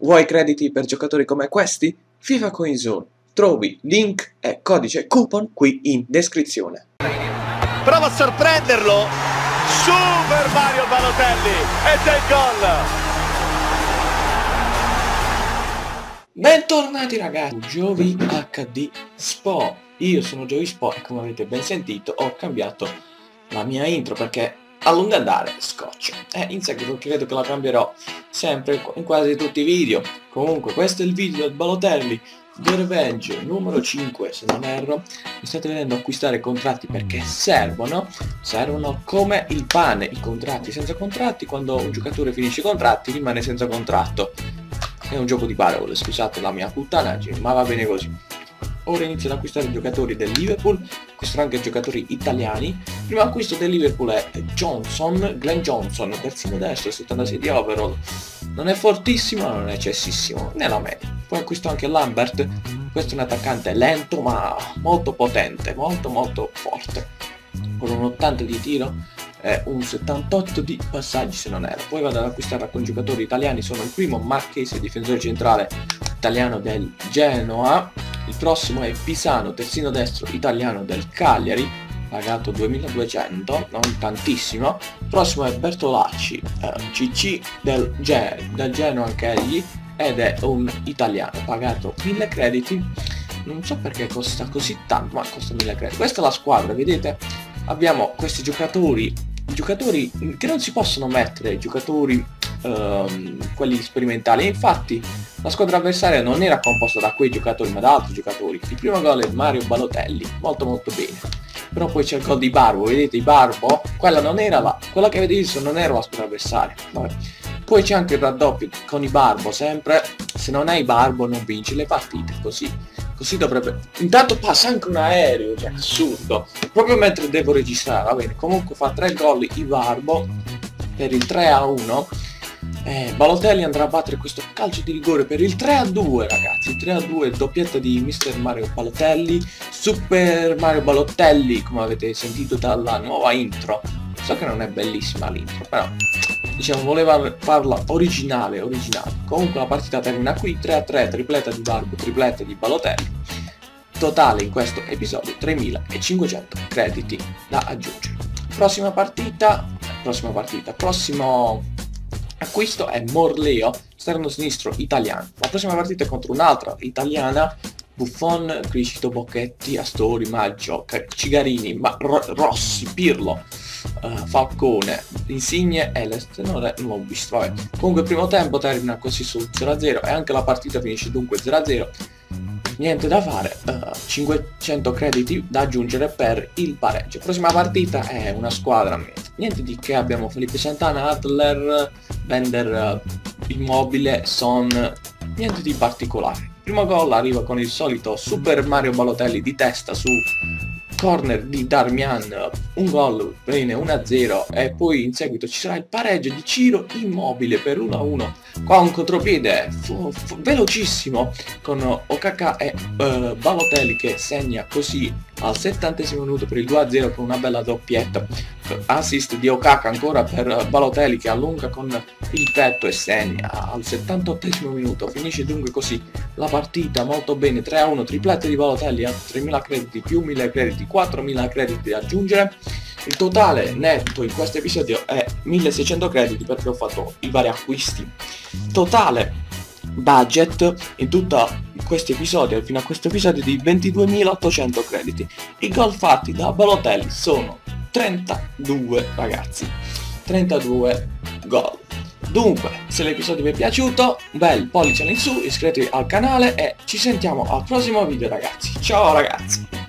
Vuoi crediti per giocatori come questi? FIFA Coins Zone. Trovi link e codice coupon qui in descrizione. Prova a sorprenderlo. Super Mario Balotelli e del gol. Bentornati ragazzi, Giovi HD Spo. Io sono Giovi Spo e come avete ben sentito ho cambiato la mia intro perché a lungo andare scoccio. E in seguito credo che la cambierò sempre in quasi tutti i video. Comunque questo è il video del Balotelli The Revenge numero 5 se non erro. Mi state vedendo acquistare contratti perché servono come il pane. I contratti senza contratti, quando un giocatore finisce i contratti rimane senza contratto. È un gioco di parole, scusate la mia puttanaggine, ma va bene così. Ora inizio ad acquistare giocatori del Liverpool, acquisterò anche giocatori italiani. Il primo acquisto del Liverpool è Glenn Johnson, terzino destro, 76 di overall. Non è fortissimo, non è eccessissimo, nella media. Poi acquisto anche Lambert, questo è un attaccante lento ma molto potente, molto forte. Con un 80 di tiro e un 78 di passaggi se non erro. Poi vado ad acquistare con giocatori italiani, sono il primo Marchese, difensore centrale italiano del Genoa. Il prossimo è Pisano, terzino destro italiano del Cagliari, pagato 2200, non tantissimo. Il prossimo è Bertolacci, CC del Genoa anche egli, ed è un italiano, pagato 1000 crediti. Non so perché costa così tanto, ma costa 1000 crediti. Questa è la squadra, vedete? Abbiamo questi giocatori che non si possono mettere, giocatori quelli sperimentali. Infatti la squadra avversaria non era composta da quei giocatori ma da altri giocatori. Il primo gol è Mario Balotelli, molto bene. Però poi c'è il gol di Barbo, vedete i Barbo? Quella non era quella che avete visto non era la squadra avversaria. Vabbè. Poi c'è anche il raddoppio con i Barbo, sempre se non hai Barbo non vinci le partite, così dovrebbe. Intanto passa anche un aereo, cioè assurdo, proprio mentre devo registrare. Va bene, comunque fa 3 gol i Barbo per il 3-1. Balotelli andrà a battere questo calcio di rigore per il 3-2 ragazzi, 3-2, doppietta di Mr. Mario Balotelli, Super Mario Balotelli, come avete sentito dalla nuova intro. So che non è bellissima l'intro, però diciamo voleva farla originale. Comunque la partita termina qui, 3-3, tripletta di Barbo, tripletta di Balotelli. Totale in questo episodio 3500 crediti da aggiungere. Prossimo acquisto è Morleo, esterno sinistro italiano. La prossima partita è contro un'altra italiana, Buffon, Criscito, Bocchetti, Astori, Maggio, Cigarini, Rossi, Pirlo, Falcone, Insigne e Lestone, Nuovo Bistro. Comunque il primo tempo termina così sul 0-0 e anche la partita finisce dunque 0-0. Niente da fare, 500 crediti da aggiungere per il pareggio. Prossima partita è una squadra niente di che, abbiamo Felipe Santana, Adler, Bender, Immobile, Son, niente di particolare. Primo gol arriva con il solito Super Mario Balotelli di testa su corner di Darmian, un gol, bene, 1-0, e poi in seguito ci sarà il pareggio di Ciro Immobile per 1-1, qua un contropiede velocissimo con Okaka e Balotelli che segna così al 70° minuto per il 2-0 con una bella doppietta, assist di Okaka ancora per Balotelli che allunga con il petto e segna al 78° minuto. Finisce dunque così la partita, molto bene, 3-1, triplette di Balotelli a 3000 crediti più 1000 crediti, 4000 crediti da aggiungere. Il totale netto in questo episodio è 1600 crediti perché ho fatto i vari acquisti. Totale budget in tutto questo episodio, fino a questo episodio, di 22.800 crediti. I gol fatti da Balotelli sono 32 ragazzi, 32 gol. Dunque, se l'episodio vi è piaciuto, un bel pollice in su, iscrivetevi al canale e ci sentiamo al prossimo video ragazzi. Ciao ragazzi!